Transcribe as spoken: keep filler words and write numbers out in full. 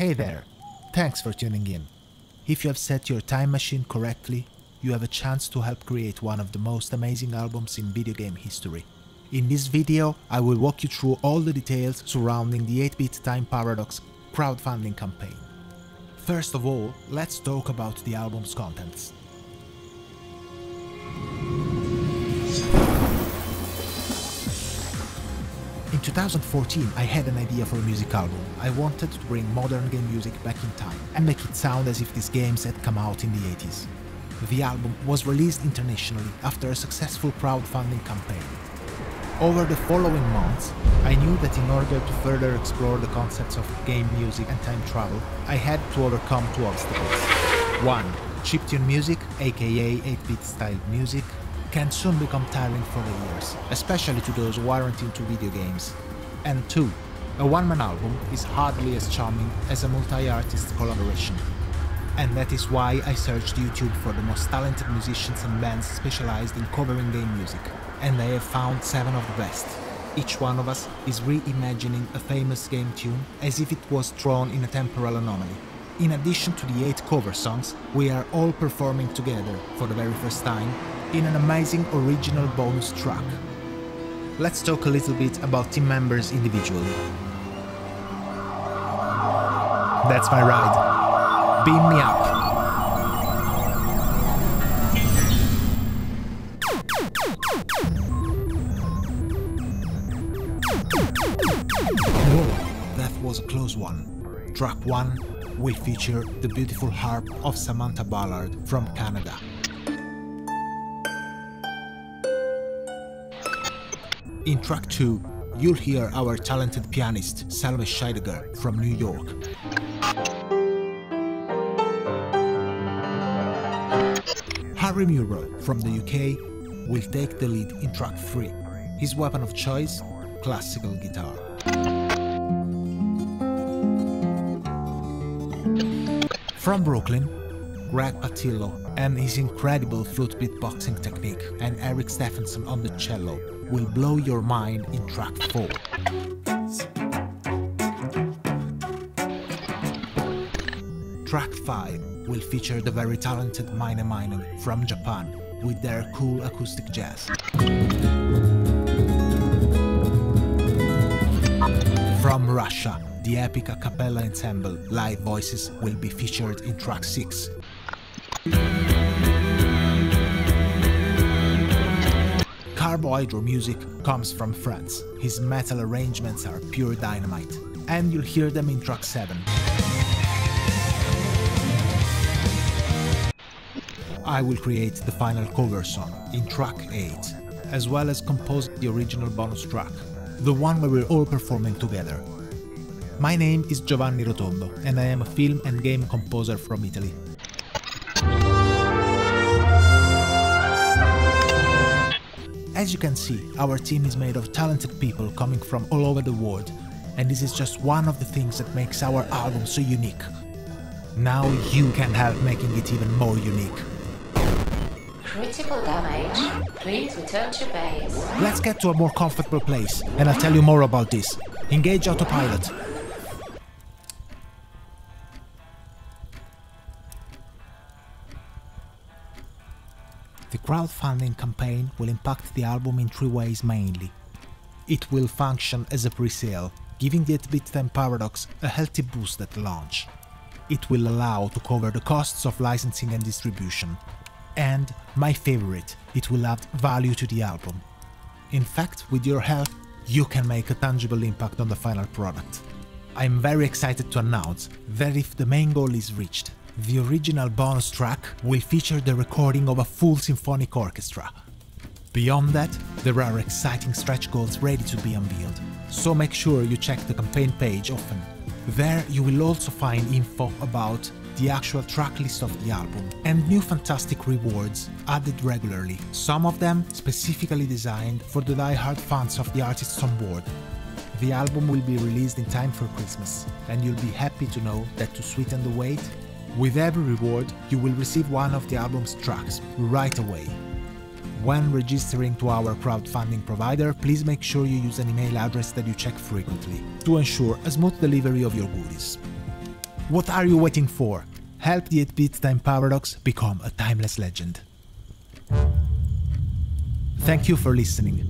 Hey there, thanks for tuning in. If you have set your time machine correctly, you have a chance to help create one of the most amazing albums in video game history. In this video, I will walk you through all the details surrounding the eight bit Time Paradox crowdfunding campaign. First of all, let's talk about the album's contents. In two thousand fourteen, I had an idea for a music album. I wanted to bring modern game music back in time and make it sound as if these games had come out in the eighties. The album was released internationally after a successful crowdfunding campaign. Over the following months, I knew that in order to further explore the concepts of game music and time travel, I had to overcome two obstacles. One, chiptune music, aka eight bit style music, can soon become tiring for the ears, especially to those who aren't into video games. And two, a one-man album is hardly as charming as a multi-artist collaboration. And that is why I searched YouTube for the most talented musicians and bands specialized in covering game music, and I have found seven of the best. Each one of us is reimagining a famous game tune as if it was thrown in a temporal anomaly. In addition to the eight cover songs, we are all performing together, for the very first time, in an amazing original bonus track. Let's talk a little bit about team members individually. That's my ride. Beam me up. Whoa, that was a close one. Track one will feature the beautiful harp of Samantha Ballard from Canada. In track two, you'll hear our talented pianist, Salome Sheidegger, from New York. Harry Murrell, from the U K, will take the lead in track three. His weapon of choice, classical guitar. From Brooklyn, Greg Patillo and his incredible flute beatboxing technique, and Eric Stephenson on the cello, will blow your mind in track four. Track five will feature the very talented Mina Mina from Japan with their cool acoustic jazz. From Russia, the epic a cappella ensemble Live Voices will be featured in track six. Carbohydromusic comes from France. His metal arrangements are pure dynamite, and you'll hear them in track seven. I will create the final cover song in track eight, as well as compose the original bonus track, the one where we're all performing together. My name is Giovanni Rotondo, and I am a film and game composer from Italy. As you can see, our team is made of talented people coming from all over the world, and this is just one of the things that makes our album so unique. Now you can help making it even more unique. Critical damage. Please return to base. Let's get to a more comfortable place, and I'll tell you more about this. Engage autopilot. The crowdfunding campaign will impact the album in three ways mainly. It will function as a pre-sale, giving the eight bit Time Paradox a healthy boost at launch. It will allow to cover the costs of licensing and distribution. And, my favorite, it will add value to the album. In fact, with your help, you can make a tangible impact on the final product. I'm very excited to announce that if the main goal is reached, the original bonus track will feature the recording of a full symphonic orchestra. Beyond that, there are exciting stretch goals ready to be unveiled, so make sure you check the campaign page often. There you will also find info about the actual track list of the album and new fantastic rewards added regularly, some of them specifically designed for the die-hard fans of the artists on board. The album will be released in time for Christmas, and you'll be happy to know that to sweeten the wait, with every reward, you will receive one of the album's tracks right away. When registering to our crowdfunding provider, please make sure you use an email address that you check frequently to ensure a smooth delivery of your goodies. What are you waiting for? Help the eight-bit Time Paradox become a timeless legend. Thank you for listening.